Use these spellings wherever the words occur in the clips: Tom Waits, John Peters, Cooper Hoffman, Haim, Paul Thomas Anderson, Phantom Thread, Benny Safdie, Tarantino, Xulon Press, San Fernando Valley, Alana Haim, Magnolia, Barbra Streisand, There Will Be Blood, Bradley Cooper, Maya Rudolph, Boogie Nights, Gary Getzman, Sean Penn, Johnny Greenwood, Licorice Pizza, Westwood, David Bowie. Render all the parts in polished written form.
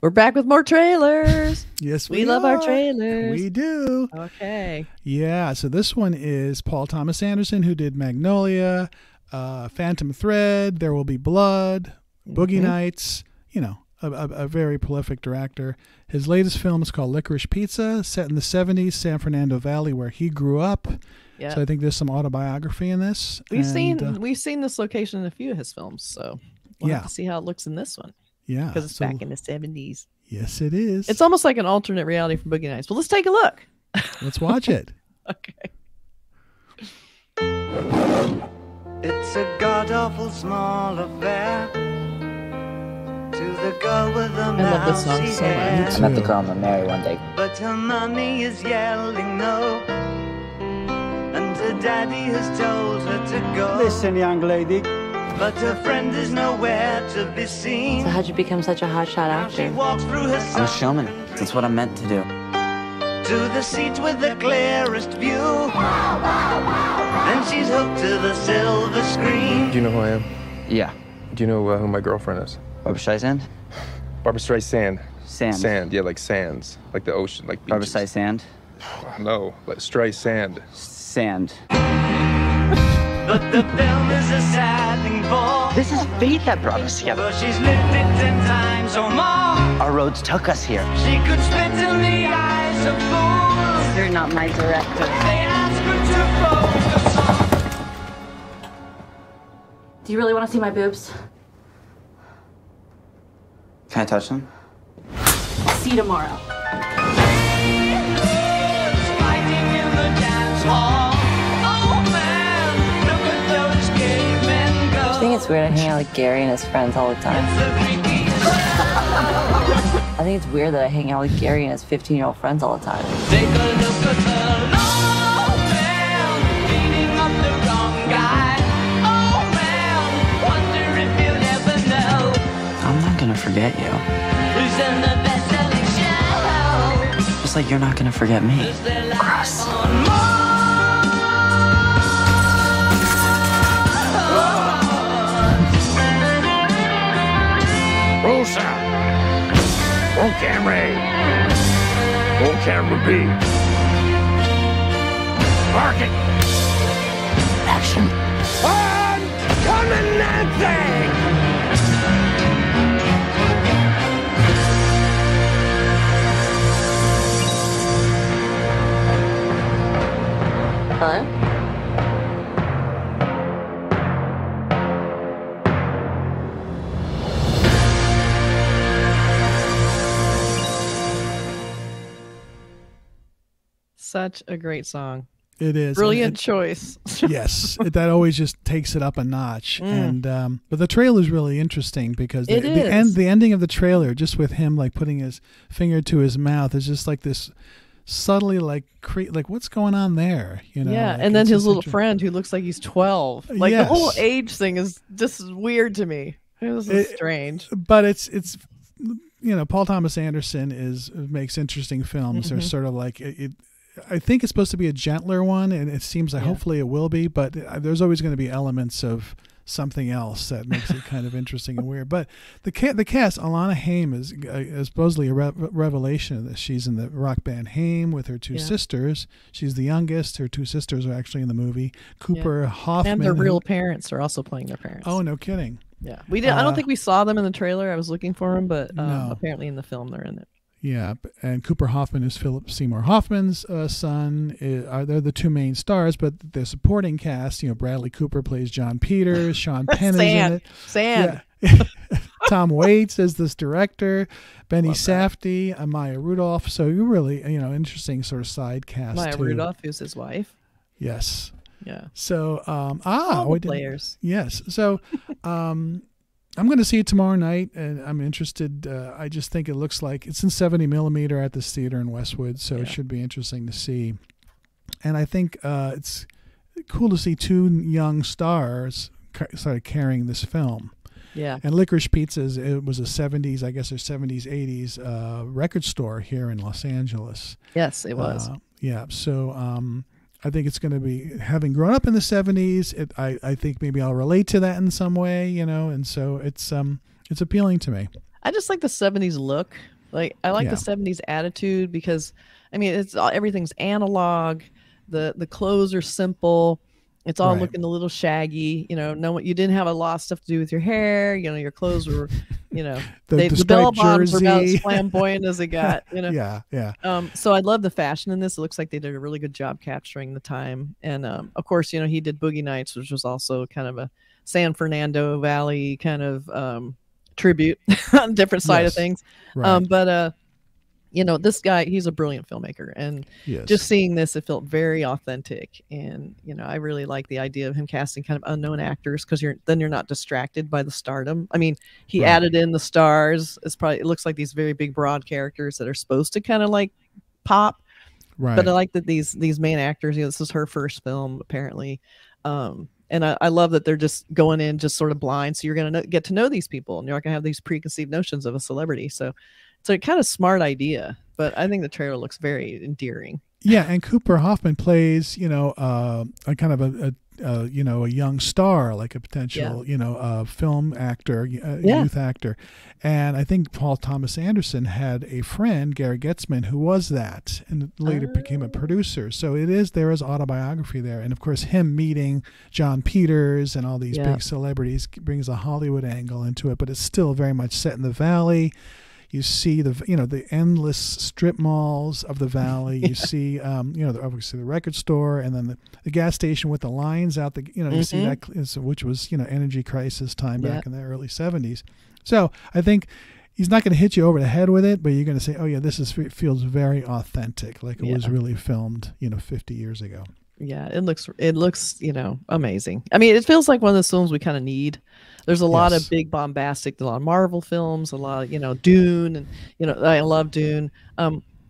We're back with more trailers. Yes, we love our trailers. We do. Okay. Yeah. So this one is Paul Thomas Anderson, who did Magnolia, Phantom Thread, There Will Be Blood, Boogie Nights. You know, a very prolific director. His latest film is called Licorice Pizza, set in the 70s, San Fernando Valley, where he grew up. Yeah. So I think there's some autobiography in this. We've seen this location in a few of his films, so we'll have to see how it looks in this one. Yeah. Because it's back in the 70s. Yes, it is. It's almost like an alternate reality from Boogie Nights. Well, let's take a look. Let's watch it. Okay. It's a god-awful small affair to the girl with the mousy hair. I love this song so much. I met the girl I'm gonna marry one day. But her mommy is yelling no. And her daddy has told her to go. Listen, young lady. But her friend is nowhere to be seen. So how'd you become such a hotshot actor? I'm a showman. That's what I'm meant to do. To the seat with the clearest view. And she's hooked to the silver screen. Do you know who I am? Yeah. Do you know who my girlfriend is? Barbra Streisand? Barbra Streisand. Sand. Sand, yeah, like sands. Like the ocean, like beaches. Barbra Streisand? No, like Streisand. Sand. But the film is a sad thing for. This is fate that brought us together. But she's lived it 10 times or more. Our roads took us here. She could spit in the eyes of fools. You're not my director. They ask her to pose the song. Do you really want to see my boobs? Can I touch them? I'll see you tomorrow. Fighting in the dance hall. I think it's weird I hang out with Gary and his friends all the time. I think it's weird that I hang out with Gary and his 15-year-old friends all the time. Take a look at the old man, beating up the wrong guy. Oh man, wonder if you'll ever know. I'm not gonna forget you. Who's in the best-selling show? Just like you're not gonna forget me. Gross. Rosa! On camera A. On camera B. Market. Action. I'm coming that thing! Hello? Such a great song. It is brilliant choice. Yes, that always just takes it up a notch. And but the trailer is really interesting because the ending of the trailer, just with him like putting his finger to his mouth, is just like this subtly like what's going on there, you know? Yeah, like, and then his little friend who looks like he's 12. Like the whole age thing is just weird to me. This is strange. But it's you know, Paul Thomas Anderson makes interesting films. They're sort of like I think it's supposed to be a gentler one, and it seems like hopefully it will be, but there's always going to be elements of something else that makes it kind of interesting and weird. But the cast, Alana Haim is supposedly a revelation of this. She's in the rock band Haim with her two sisters. She's the youngest. Her two sisters are actually in the movie. Cooper Hoffman. And their real parents are also playing their parents. Oh, no kidding. Yeah. We did. I don't think we saw them in the trailer. I was looking for them, but apparently in the film they're in it. Yeah, and Cooper Hoffman is Philip Seymour Hoffman's son. They're the two main stars, but the supporting cast, you know, Bradley Cooper plays John Peters, Sean Penn is in it. Yeah. Tom Waits is this director, Benny Safdie, Maya Rudolph. So you really, you know, interesting sort of side cast. Maya Rudolph, who's his wife. Yes. Yeah. So, players. Yes. So, I'm going to see it tomorrow night, and I'm interested. I just think it looks like it's in 70mm at this theater in Westwood, so it should be interesting to see. And I think it's cool to see two young stars sort of carrying this film. Yeah. And Licorice Pizza, it was a 70s, I guess, or 70s, 80s record store here in Los Angeles. Yes, it was. Yeah, so... I think it's going to be, having grown up in the 70s, I think maybe I'll relate to that in some way, you know, and so it's appealing to me. I just like the 70s look. Like I like the 70s attitude, because I mean it's all, everything's analog. The clothes are simple. It's all looking a little shaggy, you know. No, you didn't have a lot of stuff to do with your hair. You know, your clothes were, you know, the bell bottoms were about as flamboyant as they got. You know, so I love the fashion in this. It looks like they did a really good job capturing the time. And of course, you know, he did Boogie Nights, which was also kind of a San Fernando Valley kind of tribute on different side of things. Right. You know, this guy, he's a brilliant filmmaker, and just seeing this, it felt very authentic. And, you know, I really like the idea of him casting kind of unknown actors, because then you're not distracted by the stardom. I mean, he added in the stars. It looks like these very big, broad characters that are supposed to kind of like pop. Right. But I like that these main actors, you know, this is her first film apparently. And I love that they're just going in just sort of blind. So you're going to get to know these people, and you're not going to have these preconceived notions of a celebrity. So it's a kind of smart idea, but I think the trailer looks very endearing. Yeah, and Cooper Hoffman plays, you know, a kind of you know, a young star, like a potential, you know, film actor, youth actor. And I think Paul Thomas Anderson had a friend, Gary Getzman, who was that, and later became a producer. So there is autobiography there. And of course, him meeting John Peters and all these big celebrities brings a Hollywood angle into it, but it's still very much set in the Valley. You see the endless strip malls of the Valley. You see you know, obviously the record store, and then the gas station with the lines out the, you know, you see that, which was, you know, energy crisis time back in the early 70s. So I think he's not going to hit you over the head with it, but you're going to say, oh yeah, this feels very authentic, like it was really filmed, you know, 50 years ago. Yeah, it looks, you know, amazing. I mean, it feels like one of those films we kind of need. There's a lot of big bombastic, a lot of Marvel films, a lot of, you know, Dune, and, you know, I love Dune.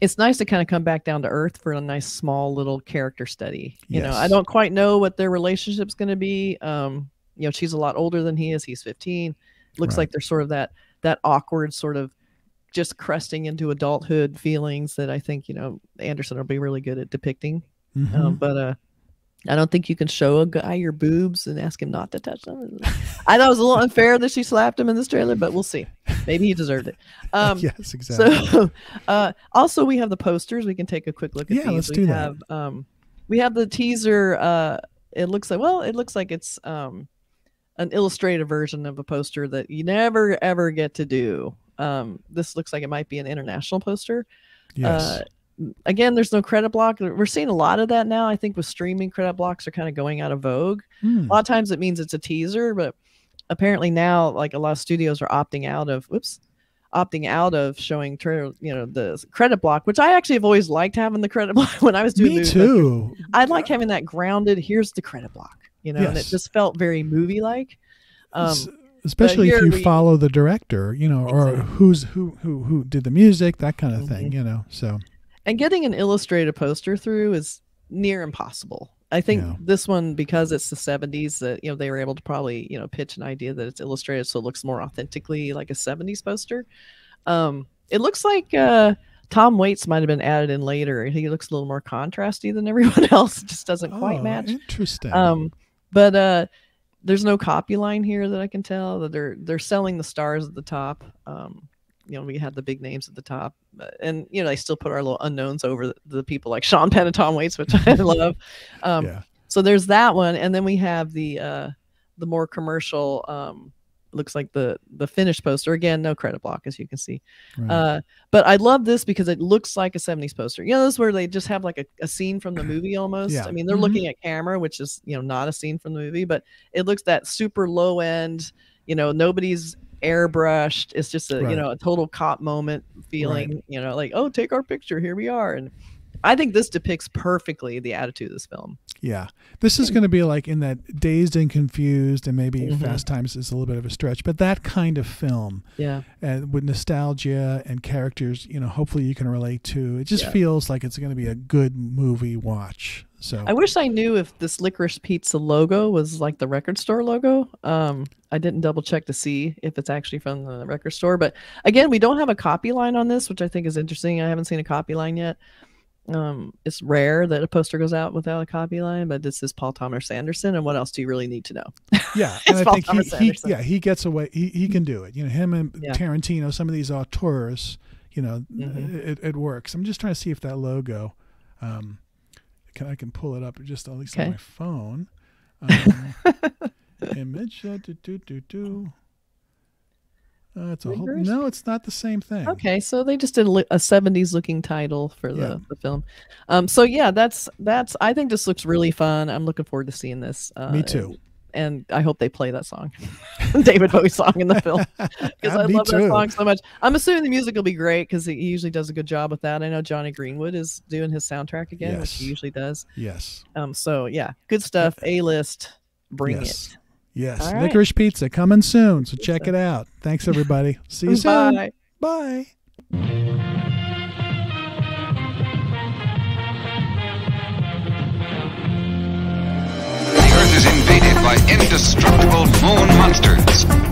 It's nice to kind of come back down to earth for a nice small little character study. You know, I don't quite know what their relationship's going to be. You know, she's a lot older than he is. He's 15. Looks like they're sort of that awkward sort of just cresting into adulthood feelings that I think, you know, Anderson will be really good at depicting. But I don't think you can show a guy your boobs and ask him not to touch them. I thought it was a little unfair that she slapped him in this trailer, but we'll see. Maybe he deserved it. Yes, exactly. So, also, we have the posters. We can take a quick look at these. Yeah, let's do that. We have the teaser. It looks like it's an illustrated version of a poster that you never, ever get to do. This looks like it might be an international poster. Yes. Again, there's no credit block. We're seeing a lot of that now. I think with streaming, credit blocks are kind of going out of vogue. A lot of times it means it's a teaser, but apparently now, like, a lot of studios are opting out of showing trailer, you know, the credit block, which I actually have always liked having the credit block when I was doing movies. Me too. I like having that grounded. Here's the credit block, you know, and it just felt very movie-like. Especially if you follow the director, you know, or who did the music, that kind of thing, you know, so. And getting an illustrated poster through is near impossible. I think this one, because it's the 70s, that, you know, they were able to probably, you know, pitch an idea that it's illustrated, so it looks more authentically like a 70s poster. It looks like Tom Waits might have been added in later. He looks a little more contrasty than everyone else. It just doesn't quite match. Interesting. But there's no copy line here that I can tell. That they're selling the stars at the top. You know, we had the big names at the top, and, you know, they still put our little unknowns over the people like Sean Penn and Tom Waits, which I love. So there's that one. And then we have the more commercial, looks like the finished poster. Again, no credit block, as you can see. Right. But I love this because it looks like a 70s poster. You know, this is where they just have like a scene from the movie almost. I mean, they're looking at camera, which is, you know, not a scene from the movie, but it looks that super low end, you know, nobody's airbrushed. It's just a you know, a total cop moment feeling, you know, like, oh, take our picture, here we are. And I think this depicts perfectly the attitude of this film. Yeah, this is going to be like in that Dazed and Confused, and maybe Fast Times is a little bit of a stretch, but that kind of film, with nostalgia and characters, you know, hopefully you can relate to. It just feels like it's going to be a good movie watch. So I wish I knew if this Licorice Pizza logo was like the record store logo. I didn't double check to see if it's actually from the record store. But again, we don't have a copy line on this, which I think is interesting. I haven't seen a copy line yet. It's rare that a poster goes out without a copy line, but this is Paul Thomas Anderson, and what else do you really need to know? Yeah, and I think he gets away. He can do it. You know, him and Tarantino, some of these auteurs. You know, it works. I'm just trying to see if that logo. I can pull it up just at least on my phone. Image. It's a whole, no, it's not the same thing. Okay, so they just did a 70s looking title for the film. So yeah, that's. I think this looks really fun. I'm looking forward to seeing this. Me too. And I hope they play that song, David Bowie song in the film, because I love that song so much. I'm assuming the music will be great because he usually does a good job with that. I know Johnny Greenwood is doing his soundtrack again, which he usually does. Yes. So yeah, good stuff. A-list, bring it. Yes. Right. Licorice Pizza coming soon, so check it out. Thanks everybody. See you soon. Bye. Bye. By indestructible moon monsters.